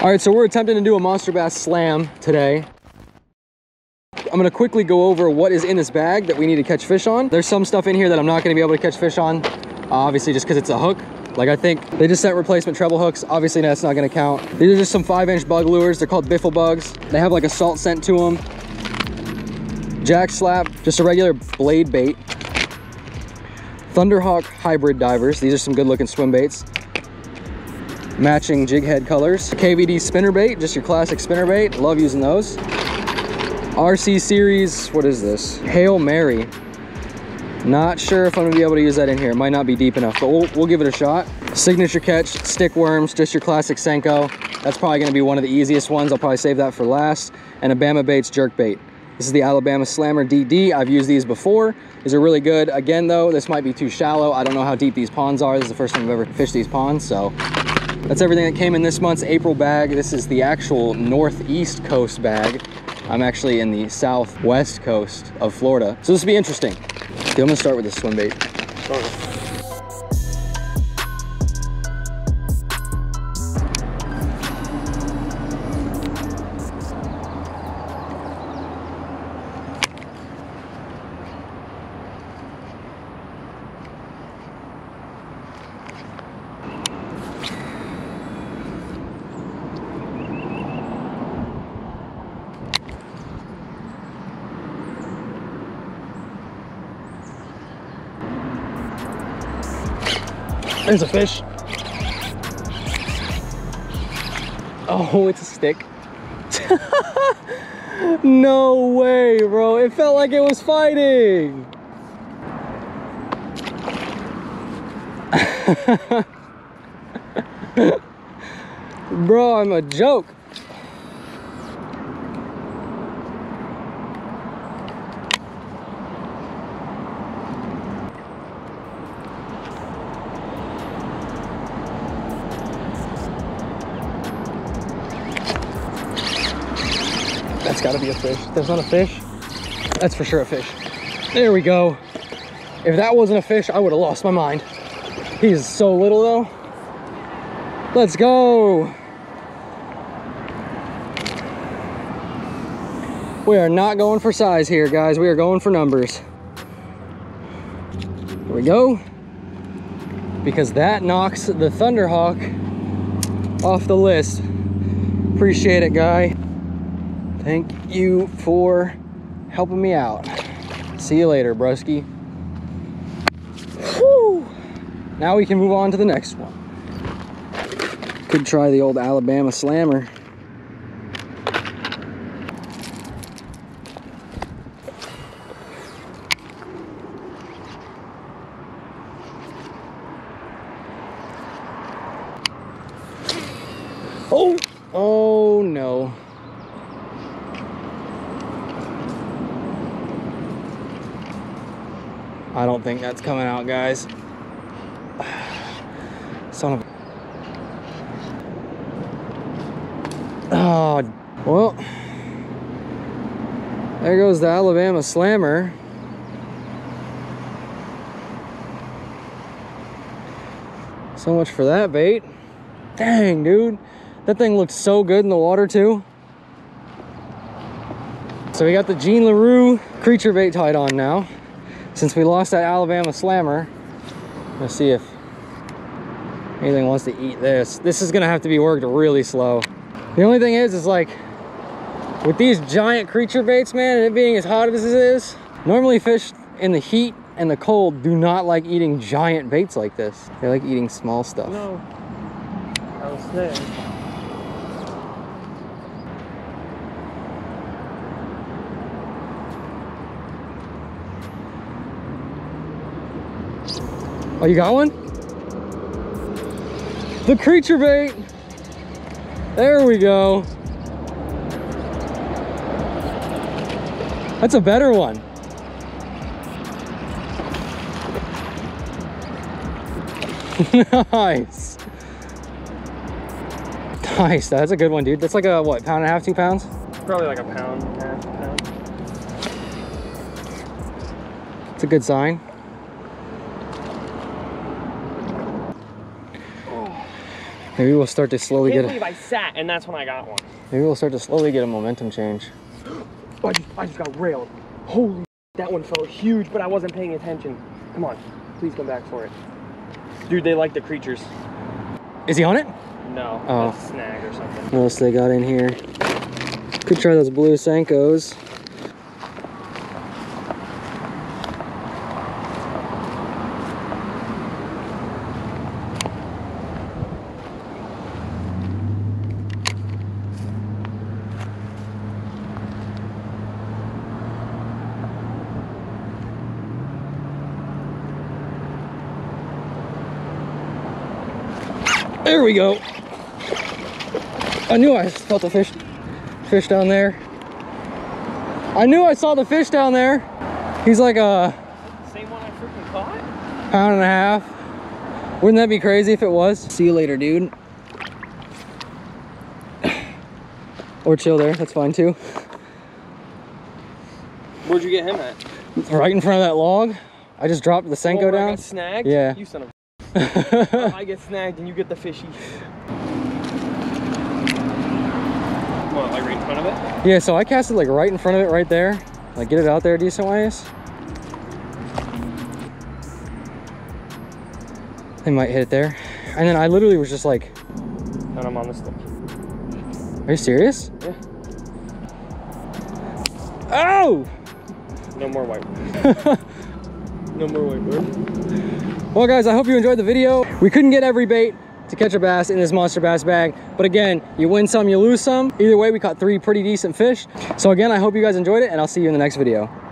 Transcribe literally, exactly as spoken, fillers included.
All right, so we're attempting to do a monster bass slam today. I'm gonna quickly go over what is in this bag that we need to catch fish on. There's some stuff in here that I'm not gonna be able to catch fish on, uh, obviously just because it's a hook. Like I think they just sent replacement treble hooks. Obviously that's not gonna count. These are just some five inch bug lures. They're called Biffle Bugs. They have like a salt scent to them. Jack Slap, just a regular blade bait. Thunderhawk Hybrid Divers. These are some good looking swim baits. Matching jig head colors. K V D spinner bait, just your classic spinner bait. Love using those. R C Series, what is this? Hail Mary. Not sure if I'm gonna be able to use that in here. It might not be deep enough, but we'll, we'll give it a shot. Signature catch stick worms, just your classic Senko. That's probably gonna be one of the easiest ones. I'll probably save that for last. And Alabama baits jerk bait. This is the Alabama Slammer D D. I've used these before. These are really good. Again though, this might be too shallow. I don't know how deep these ponds are. This is the first time I've ever fished these ponds, so. That's everything that came in this month's April bag. This is the actual Northeast Coast bag. I'm actually in the Southwest coast of Florida. So this will be interesting. Okay, I'm gonna start with this swim bait. There's a fish. Oh, it's a stick. No way, bro. It felt like it was fighting. Bro, I'm a joke. That's gotta be a fish. If there's not a fish, that's for sure a fish. There we go. If that wasn't a fish, I would have lost my mind. He is so little though. Let's go. We are not going for size here, guys. We are going for numbers. There we go. Because that knocks the Thunderhawk off the list. Appreciate it, guy. Thank you for helping me out. See you later, broski. Whew. Now we can move on to the next one. Could try the old Alabama Slammer. Oh, oh no. I don't think that's coming out, guys. Son of a... Oh, well. There goes the Alabama Slammer. So much for that bait. Dang, dude. That thing looked so good in the water, too. So we got the Jean Lure creature bait tied on now. Since we lost that Alabama Slammer, let's see if anything wants to eat this. This is gonna have to be worked really slow. The only thing is, is like, with these giant creature baits, man, and it being as hot as it is, normally fish in the heat and the cold do not like eating giant baits like this. They like eating small stuff. No, I was there. Oh, you got one? The creature bait. There we go. That's a better one. Nice. Nice, that's a good one, dude. That's like a, what, pound and a half, two pounds? Probably like a pound and a half, a pound. It's a good sign. Maybe we'll start to slowly I can't get. Believe a, I sat, and that's when I got one. Maybe we'll start to slowly get a momentum change. Oh, I just, I just got railed. Holy! That one felt huge, but I wasn't paying attention. Come on, please come back for it. Dude, they like the creatures. Is he on it? No. Oh. That's a snag or something. What else they got in here? Could try those blue Senkos. There we go. I knew I felt the fish fish down there. I knew I saw the fish down there. He's like a same one I freaking caught? Pound and a half. Wouldn't that be crazy if it was? See you later, dude. Or chill there, that's fine too. Where'd you get him at? Right in front of that log. I just dropped the Senko oh, down. I got snagged? Yeah. You son of a I get snagged and you get the fishy. What, like right in front of it? Yeah, so I cast it like right in front of it right there. Like get it out there a decent ways. They might hit it there. And then I literally was just like... And I'm on the stick. Are you serious? Yeah. Oh! No more white. No more white bird. Well guys, I hope you enjoyed the video. We couldn't get every bait to catch a bass in this monster bass bag, but again, you win some, you lose some. Either way, we caught three pretty decent fish. So again, I hope you guys enjoyed it, and I'll see you in the next video.